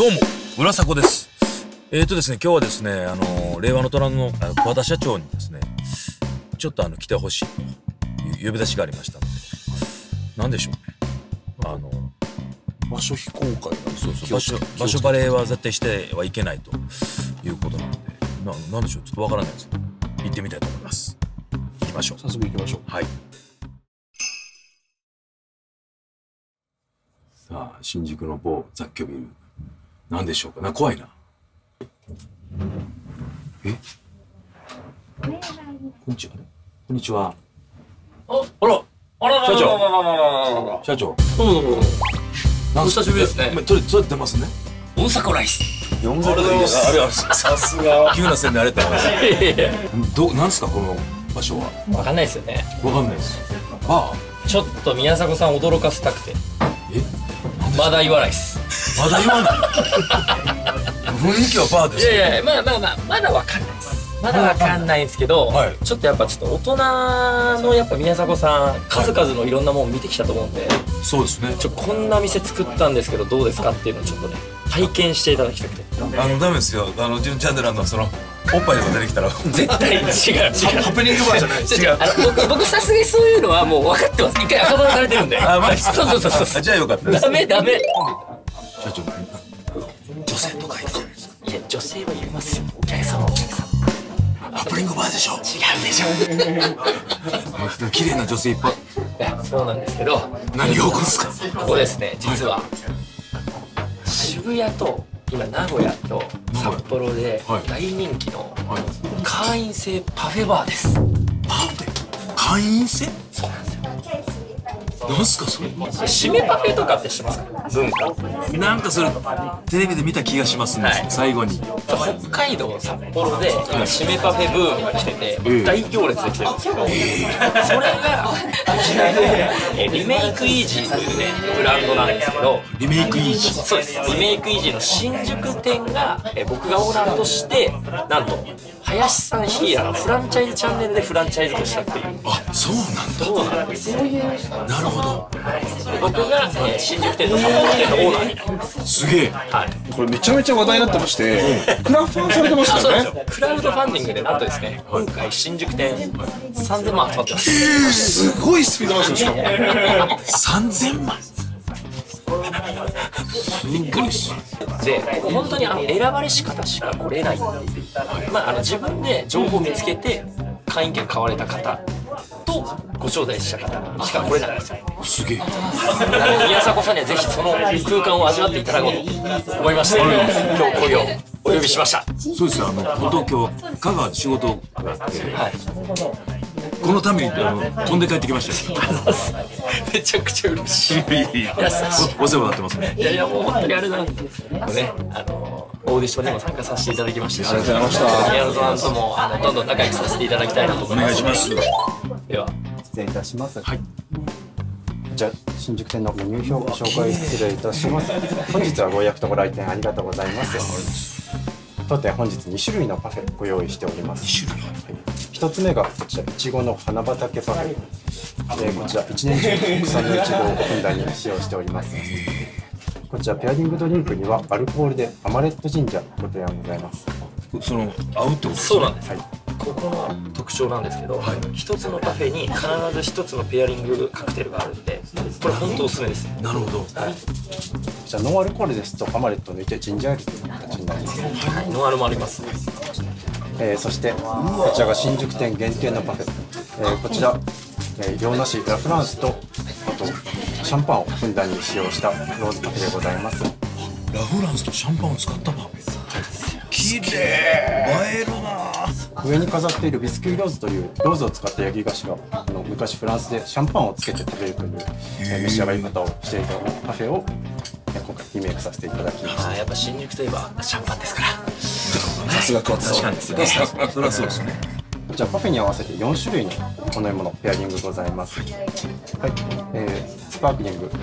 どうも、浦迫です。ですね、今日はですね、令和の虎の桑田社長にですね、ちょっと来てほしいという呼び出しがありましたので、なんでしょうね。場所非公開なんですよ。場所バレは絶対してはいけないということなので、なんでしょう、ちょっとわからないですけど、行ってみたいと思います。行きましょう。早速行きましょう。はい。さあ、新宿の某雑居ビル。何でしょうかな、怖いな。え？こんにちは。こんにちは。あら、あら、社長。社長。どうもどうも。お久しぶりですね。とりあえず出ますね。大阪ライス。さすが。急な線であれって話。なんですかこの場所は。わかんないですよね。わかんないです。バー。ちょっと宮迫さん驚かせたくて。え？まだ言わないです。まだ言わない。雰囲気はバーです。いやいや、まだわかんないです。まだわかんないんですけど、ちょっとやっぱ大人のやっぱ宮迫さん数々のいろんなものを見てきたと思うんで、そうですね。こんな店作ったんですけどどうですかっていうのをちょっとね体験していただきたくて。ダメですよ。純ちゃんでおっぱいとか出てきたら絶対違う。ハプニングバーじゃない。違う。僕さすがにそういうのはもう分かってます。一回赤羽されてるんで。あ、まあそう。じゃあよかったです。ダメ。社長、女性とかいるじゃないですか。いや、女性はいますよ。お客様。ハプニングバーでしょ。違うでしょ。綺麗な女性いっぱい。そうなんですけど。何が起こるんですか。ここですね。実は渋谷と今名古屋と札幌で大人気の会員制パフェバーです。パフェ？会員制？そうなんですよ。何すかそれ？締めパフェとかって知ってますか？文化。なんかそれテレビで見た気がしますね。最後に北海道札幌で今締めパフェブームが来てて大行列できてるんですけど、それがリメイクイージーというねブランドなんですけど、リメイクイージー、そうです、リメイクイージーの新宿店が僕がオーナーとしてなんと林さんヒーラーのフランチャイズチャンネルでフランチャイズとしたっていう。あ、そうなんだ。そうなんです。なるほど。僕が新宿店と札幌店のオーナーに。すげえ。これめちゃめちゃ話題になってまして、クラファンされてましたよね。クラウドファンディングでなんとですね、今回新宿店3000万集まってます。すごいスピードなんですよ。しかも3000万。びっくりしで、本当に選ばれし方しか来れない。自分で情報を見つけて会員権買われた方とご招待した方しか来れないんですよ。すげえ。宮迫さんにはぜひその空間を味わっていただこうと思いまして、今日声をお呼びしました。そうですよ。本当今日香川仕事があって、このために飛んで帰ってきましたよ。めちゃくちゃ嬉しい。お世話になってますね。いやいや、もう本当にあれなんですよね。オーディションにも参加させていただきまして、ありがとうございました。宮迫さんともどんどん仲良くさせていただきたいなと思います。お願いします。では失礼いたします。はい。じゃあ新宿店のご入票ご紹介失礼いたします。本日はご予約とご来店ありがとうございます。当店本日2種類のパフェご用意しております。2種類。一つ目がこちらいちごの花畑パフェ、こちら一年中国産のいちごをふんだんに使用しております。こちらペアリングドリンクにはアルコールでアマレットジンジャーご提案ございます。その合うってことですか？そうなんです。はい、ここの特徴なんですけど、一つのパフェに必ず一つのペアリングカクテルがあるんで、これ本当おすすめです。なるほど。はい。じゃあノンアルコールですとアマレット抜いてジンジャーエールという形になります。はい、ノンアルもあります。そしてこちらが新宿店限定のパフェ、こちら洋梨ラ・フランスとあとシャンパンをふんだんに使用したローズパフェでございます。ラ・フランスとシャンパンを使ったパフェ、きれい、映えるな。上に飾っているビスキュイローズというローズを使った焼き菓子が昔フランスでシャンパンをつけて食べるという召し上がり方をしていたパフェを今回リメイクさせていただきました。やっぱ新宿といえばシャンパンですから。さすが桑田さん。確かにですね。それはそうですね。こちらパフェに合わせて4種類のこのようなものペアリングございます。はい、スパークリング、フ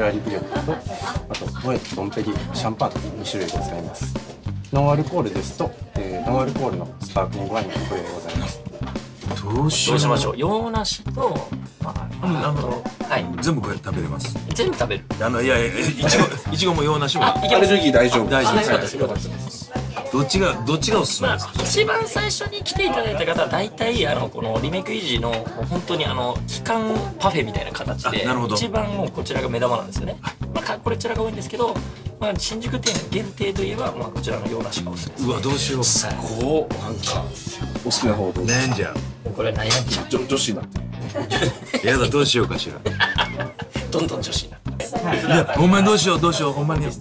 ェラリブリオとあとモエット、ドンペリ、シャンパンと2種類ございます。ノンアルコールですと、ノンアルコールのスパークリングワインがご用意ございます。どうしましょう。洋梨と、はい、全部これ食べれます。全部食べる。いやいや、いちごも洋梨も。アレルギー大丈夫。大丈夫です。どっちがおすすめですか。一番最初に来ていただいた方は大体このリメイクイージーの本当に期間パフェみたいな形で一番もうこちらが目玉なんですよね。まあこちらが多いんですけど、まあ新宿店限定といえばまあこちらの洋梨がおすすめです。うわどうしよう。すごいなんかお好きな方どうですか。悩んじゃう。これ悩んじゃう。女子になって。やだどうしようかしら。どんどん女子になって。いやほんまにどうしようほんまに決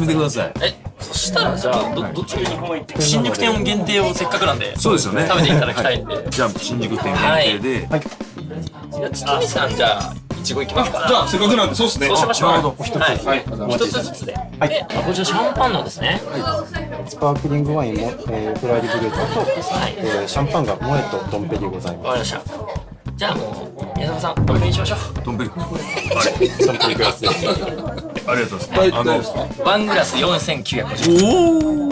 めてください。そしたらじゃあどっちに新宿店限定をせっかくなんでそうですよね食べていただきたいんでじゃあ新宿店限定ではいじゃあ堤さんじゃあいちごいきますか。じゃあせっかくなんでそうですねそうしましょう。なるほど1つずつででこちらシャンパンのですねスパークリングワインもフライデブルータとシャンパンがモエとドンペリでございます。わかりました。じゃあもう宮沢さんドンペリにしましょう。ドンペリください。ありがとうございます。ワングラス4950円。おお。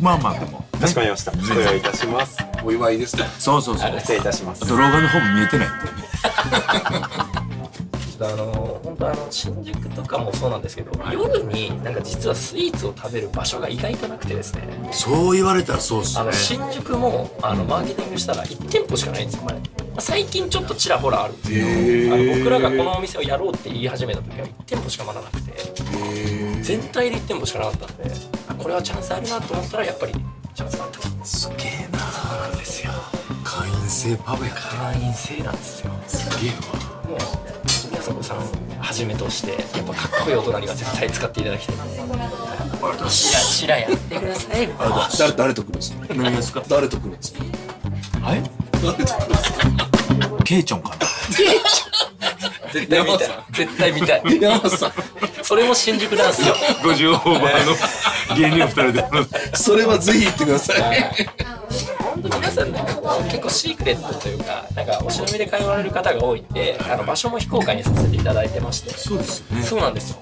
まあまあでも。かしこまりました。ご用意いたします。お祝いですね。そう。失礼いたします。あと老眼の方も見えてないって。本当新宿とかもそうなんですけど、夜になんか実はスイーツを食べる場所が意外となくてですね。そう言われたらそうですね。新宿もマーケティングしたら1店舗しかないんですよ。最近ちょっとちらほらあるんですけど、僕らがこのお店をやろうって言い始めた時は1店舗しかまだなくて、全体で1店舗しかなかったんで、これはチャンスあるなと思ったらやっぱりチャンスがあった。すげえな。そうなんですよ。会員制パブや会員制なんですよ。すげえわ。もう宮迫さんはじめとしてやっぱかっこいい大人には絶対使っていただきたい。チラチラやってください。誰と来るんですか。何ですか。誰と来るんですか。はい誰と来るんですか。ケイチョンかな。絶対見たい。絶対見たい。山本さん。それも新宿ダンスよ。50オーバーの芸人2人で。それはぜひ言ってください。本当皆さん結構シークレットというかなんかお忍びで通われる方が多いんで場所も非公開にさせていただいてまして。そうですね。そうなんですよ。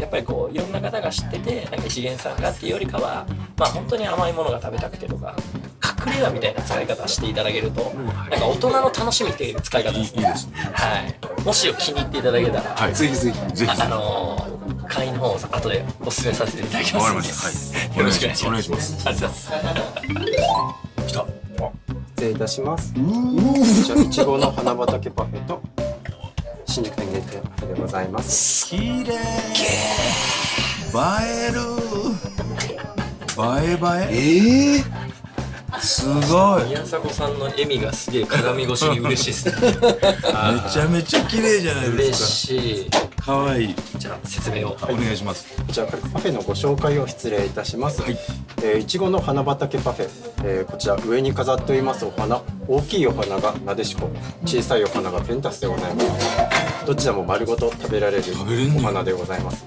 やっぱりこういろんな方が知っててなんか一元さんがっていうよりかはまあ本当に甘いものが食べたくてとか。隠れ家みたいな使い方していただけると、なんか大人の楽しみっていう使い方ですね。はい。もし気に入っていただけたら、ぜひ会員の方を後でお勧めさせていただきます。よろしくお願いします。ありがとうございます。来た。失礼いたします。いちごの花畑パフェと新宿店限定パフェでございます。きれい。映える。映え。すごい。宮迫さんの笑みがすげえ鏡越しに嬉しいですね。めちゃめちゃ綺麗じゃないですか。嬉しい。可愛い。じゃあ説明をお願いします。じゃあパフェのご紹介を失礼いたします。いちごの花畑パフェ、こちら上に飾っておりますお花、大きいお花がなでしこ、小さいお花がペンタスでございます。どちらも丸ごと食べられるお花でございます。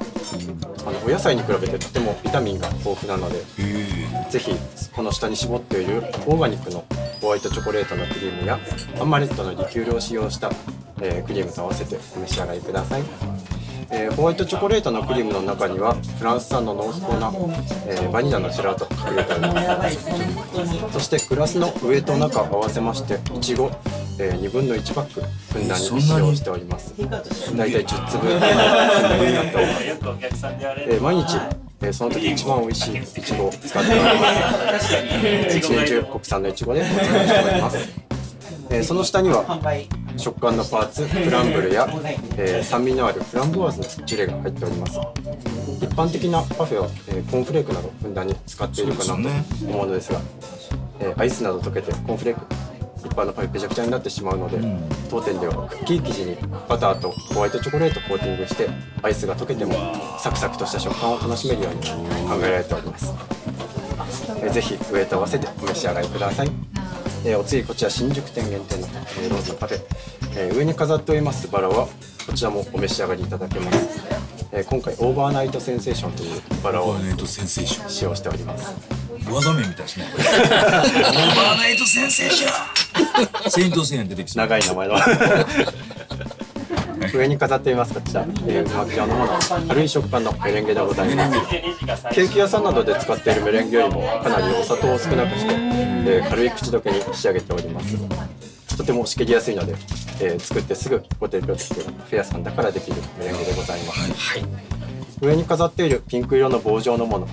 お野菜に比べてとてもビタミンが豊富なので、ぜひこの下に絞っているオーガニックのホワイトチョコレートのクリームやアンマレットのリキュールを使用したクリームと合わせてお召し上がりください。ホワイトチョコレートのクリームの中にはフランス産の濃厚なバニラのジェラートを入れております。そしてグラスの上と中を合わせましていちご1/2パックふんだんに使用しております。大体10粒になっております。毎日その時一番美味しいいちごを使っております。一年中国産のいちごでお使いしております。その下には食感のパーツクランブルや酸味のあるフランボワーズのジュレが入っております。一般的なパフェはコーンフレークなどふんだんに使っているかなと思うのですが、アイスなど溶けてコーンフレーク一般のパフェペチャクチャになってしまうので、当店ではクッキー生地にバターとホワイトチョコレートをコーティングしてアイスが溶けてもサクサクとした食感を楽しめるように考えられております。ぜひ上と合わせてお召し上がりください。お次こちら新宿店限定のローズのパフェ、上に飾っておりますバラはこちらもお召し上がりいただけます。今回オーバーナイトセンセーションというバラを使用しております。技名みたいですね。オーバーナイトセンセーション。セイントセイヤ出てきそう。長い名前の。上に飾っていますこちら。こちらのもの軽い食感のメレンゲでございます。ケーキ屋さんなどで使っているメレンゲよりもかなりお砂糖を少なくして軽い口どけに仕上げております。とても仕切りやすいので、作ってすぐご提供できるフェアさんだからできるメレンゲでございます、はい、上に飾っているピンク色の棒状のもの、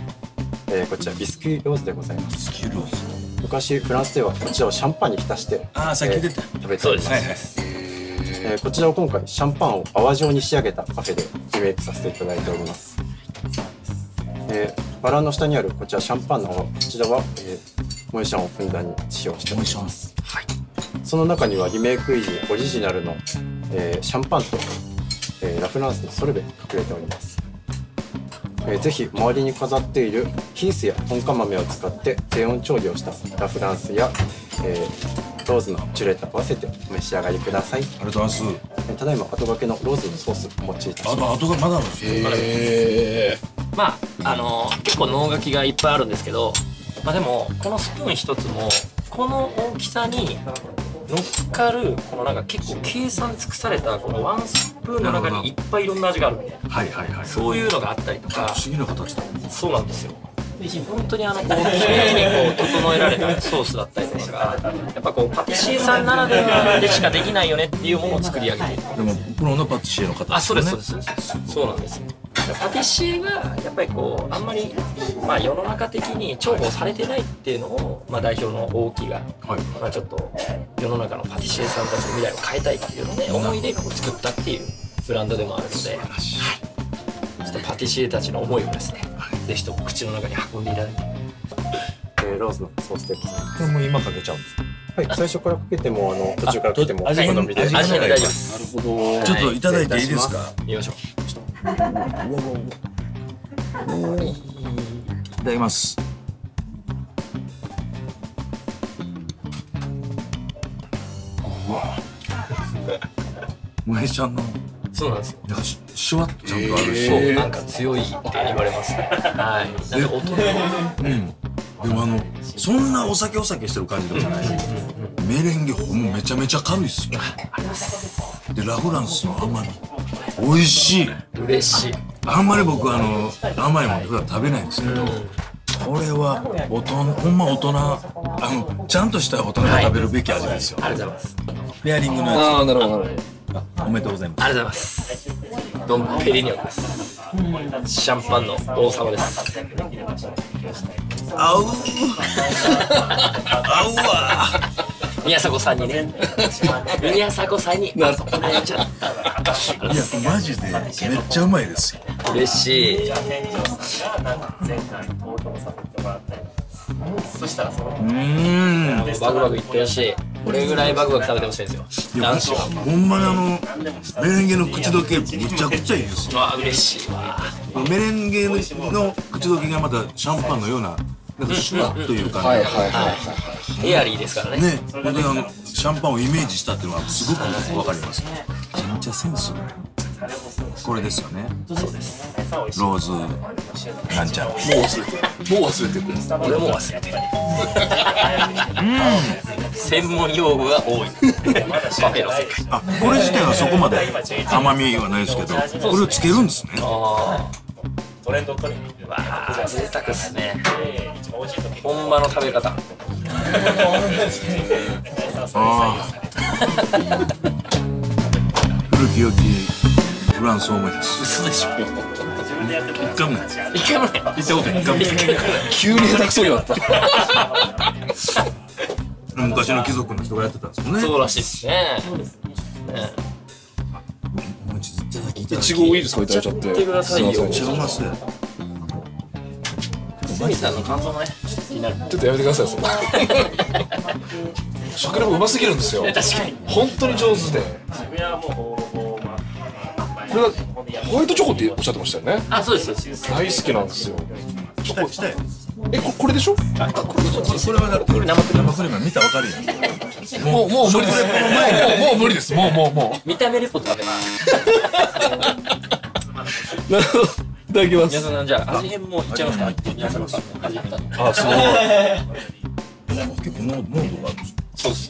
こちらビスキュイローズでございます。ビスキュイローズ、昔フランスではこちらをシャンパンに浸して食べております。こちらを今回シャンパンを泡状に仕上げたパフェでリメイクさせていただいております。バラの下にあるこちらシャンパンの泡、こちらは、モエシャンをふんだんに使用しております。はい、その中にはリメイクイージオリジナルの、シャンパンと、ラ・フランスのソルベが隠れております。ぜひ周りに飾っているキースや本カ豆を使って低温調理をしたラ・フランスや、ローズのジュレと合わせてお召し上がりください。ありがとうございます。ただいま後掛けのローズのソースお持ちいたします。後がまだあるんですよ。まあ結構能書きがいっぱいあるんですけど、まあでもこのスプーン一つもこの大きさに乗っかるこのなんか結構計算尽くされたこのワンスプーンの中にいっぱいいろんな味があるみたいな。はいはいはい。そういうのがあったりとか。不思議な形だ。そうなんですよ。本当にきれいにこう整えられたソースだったりとかがやっぱこうパティシエさんならではでしかできないよねっていうものを作り上げている。でもプロのパティシエの方ですね。あ、そうですそうです。そうなんですよ。パティシエがやっぱりこうあんまり、まあ、世の中的に重宝されてないっていうのを、まあ、代表の大木が、はい、まあちょっと世の中のパティシエさんたちの未来を変えたいっていうので思いで作ったっていうブランドでもあるので、はい、ちょっとパティシエたちの思いをですねぜひとも口の中に運んでいただいて、ローズのソースでございます。これも今かけちゃうんですか？はい、最初からかけても途中からかけてもお好みで。味変で大丈夫です。なるほど。ちょっといただいていいですか？見ましょう。いただきます。うわ。もえちゃんの。そうなんですよ。なんかシュワッとちゃんとあるし、そうなんか強いって言われますね。はい。なんか大人。うん。でもそんなお酒してる感じでもない。メレンゲもめちゃめちゃ軽いっすよ。あります。でラ・フランスの甘み、美味しい。嬉しい。あんまり僕甘いもの普段食べないんですけど、これは大人、ほんま大人、ちゃんとした大人が食べるべき味ですよ。ありがとうございます。ペアリングのやつ。ああ、なるほどなるほど。おめでとうございます。ありがとうございます。ドンペリニョンです。シャンパンの王様です。あう。あうわ。宮迫さんにね。宮迫さんに。なるほど。いやマジでめっちゃうまいですよ。嬉しい。そしたらバクバクいってほしい。これぐらいバクバク食べてほしいんですよ。男子はほんまにメレンゲの口どけめちゃくちゃいいですよ。わあ嬉しいわ。メレンゲの口どけがまたシャンパンのようなシュワッという感じ、エアリーですからね。ね、本当にシャンパンをイメージしたっていうのはすごくわかります。めちゃめちゃセンスがこれですよね。そうです。ローズなんちゃんもう忘れてくる。俺も忘れてる。専門用語が多い。あ、これ自体はそこまで甘みはないですけど、これをつけるんですね。トレンドトレー。わあ、贅沢ですね。本場の食べ方。古き良きフランスを思い出す。嘘でしょ。急に下手くそになった。昔の貴族の人がやってたんですもんね。そうらしいですね。いちごいいですか？いただいちゃって。マミさんの感想もね、ちょっとやめてください。食レポうますぎるんですよ。本当に上手で。これはホワイトチョコっておっしゃってましたよね。あ、そうです。大好きなんですよ。チョコしたい。え、これでしょ？あ、これはこれ生クリーム見たらわかるじゃん。もう無理です。もう無理です。もう見た目レポート食べます。なるほど。いただきます。皆さんじゃあ味変もいっちゃいますか？皆さん味変。あ、すごい。結構濃度がある。そうです。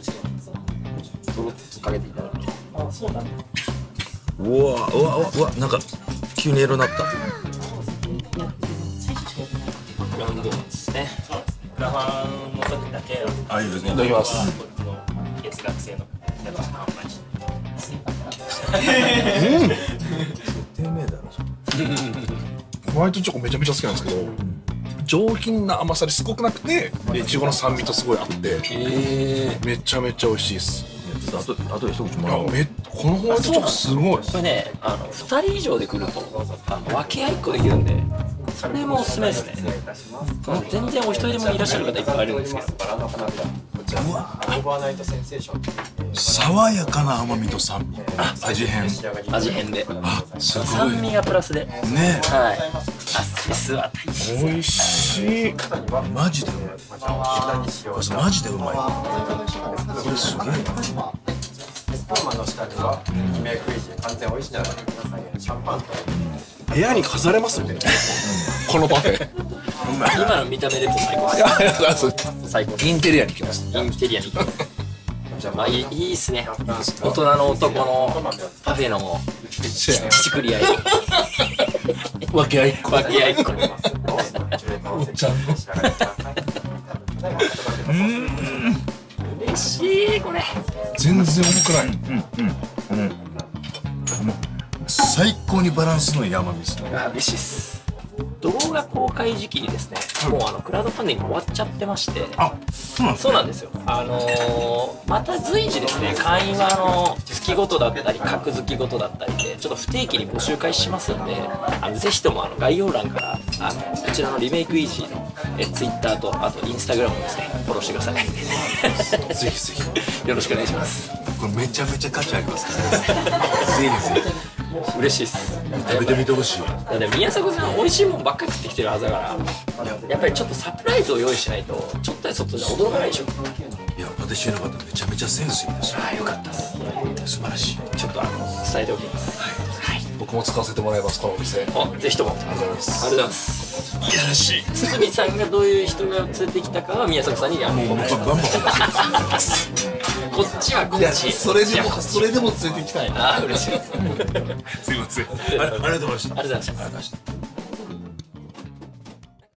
ドロッとかけていただいて。あ、そうなんだ。うわなんか急にエロになった。ブランドですね。いただきます。けど、まあまあちょっとスイカーってなってました。絶対うめえだろ。ホワイトチョコめちゃめちゃ好きなんですけど、上品な甘さですごくなくて、いちごの酸味とすごい合って、めちゃめちゃ美味しいです。あとで一口もらおう。このホワイトチョコすごい。これね、2人以上で来ると分け合い1個できるんで、それもおすすめですね。全然お一人でもいらっしゃる方いっぱいいるんですけど。うわ、爽やかな甘みと酸味、味変で、すごい酸味がプラスでね。はい、アスリスは美味しい。マジでうまい、マジでうまい。これすごいな。部屋に飾れますよね、このパフェ。今の見た目でも最高です。インテリアに来ます。インテリアに来ます。まあいいですね。大人の男のパフェのしくり合い、分け合いっこ、分け合いっこ。おっちゃんの嬉しい。これ全然重くない。最高にバランスのいい甘みですね。嬉しいです。動画公開時期にですね、もうクラウドファンディング終わっちゃってまして。あ、そうなんですよ。また随時ですね、会員は月ごとだったり各月ごとだったりでちょっと不定期に募集会しますんで、ぜひとも概要欄からこちらのリメイクイージーのツイッターとあとインスタグラムをですねフォローしてください。ぜひぜひよろしくお願いします。これめちゃめちゃ価値ありますからね。ぜひぜひ嬉しいです。食べてみてほしい。だって宮迫さん美味しいもんばっかり食ってきてるはずだから、やっぱりちょっとサプライズを用意しないとちょっとやそっとじゃ驚かないでしょ。いや、私の方めちゃめちゃセンスいいです。あ、よかったです。素晴らしい。ちょっと伝えておきます。はい、僕も使わせてもらいます、このお店。あ、ぜひとも。ありがとうございます。ありがとうございます。いやらしい。堤さんがどういう人が連れてきたかは宮迫さんにもうバンバン出ますこっちはこっち。それでも連れて行きたいな。嬉しい。すみません。ありがとうございました。ありがとうございました。